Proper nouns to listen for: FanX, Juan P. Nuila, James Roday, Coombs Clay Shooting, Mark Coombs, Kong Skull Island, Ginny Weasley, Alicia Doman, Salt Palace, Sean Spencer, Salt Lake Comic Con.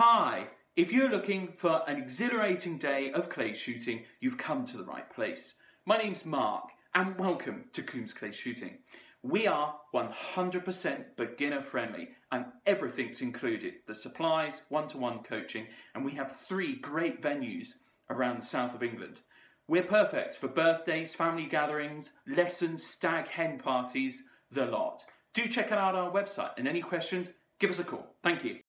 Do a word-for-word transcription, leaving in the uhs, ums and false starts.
Hi, if you're looking for an exhilarating day of clay shooting, you've come to the right place. My name's Mark and welcome to Coombs Clay Shooting. We are one hundred percent beginner friendly and everything's included, the supplies, one-to-one coaching, and we have three great venues around the south of England. We're perfect for birthdays, family gatherings, lessons, stag hen parties, the lot. Do check out our website and any questions, give us a call. Thank you.